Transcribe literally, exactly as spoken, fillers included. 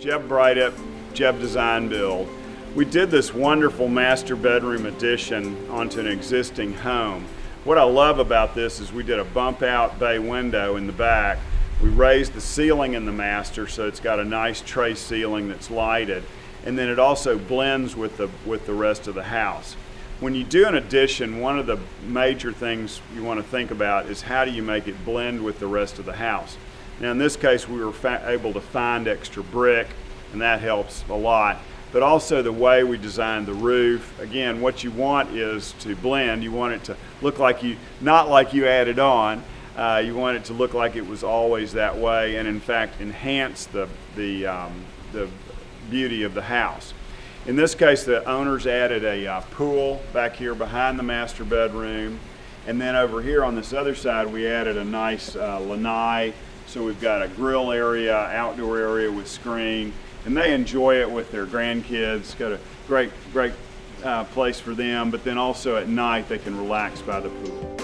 Jeb Brightup, Jeb Design Build. We did this wonderful master bedroom addition onto an existing home. What I love about this is we did a bump out bay window in the back. We raised the ceiling in the master so it's got a nice tray ceiling that's lighted, and then it also blends with the, with the rest of the house. When you do an addition, one of the major things you want to think about is how do you make it blend with the rest of the house. Now in this case we were able to find extra brick, and that helps a lot, but also the way we designed the roof. Again, what you want is to blend. You want it to look like you, not like you added on, uh, you want it to look like it was always that way, and in fact enhance the, the, um, the beauty of the house. In this case, the owners added a uh, pool back here behind the master bedroom, and then over here on this other side we added a nice uh, lanai, so we've got a grill area, outdoor area with screen, and they enjoy it with their grandkids. Got a great, great uh, place for them, but then also at night they can relax by the pool.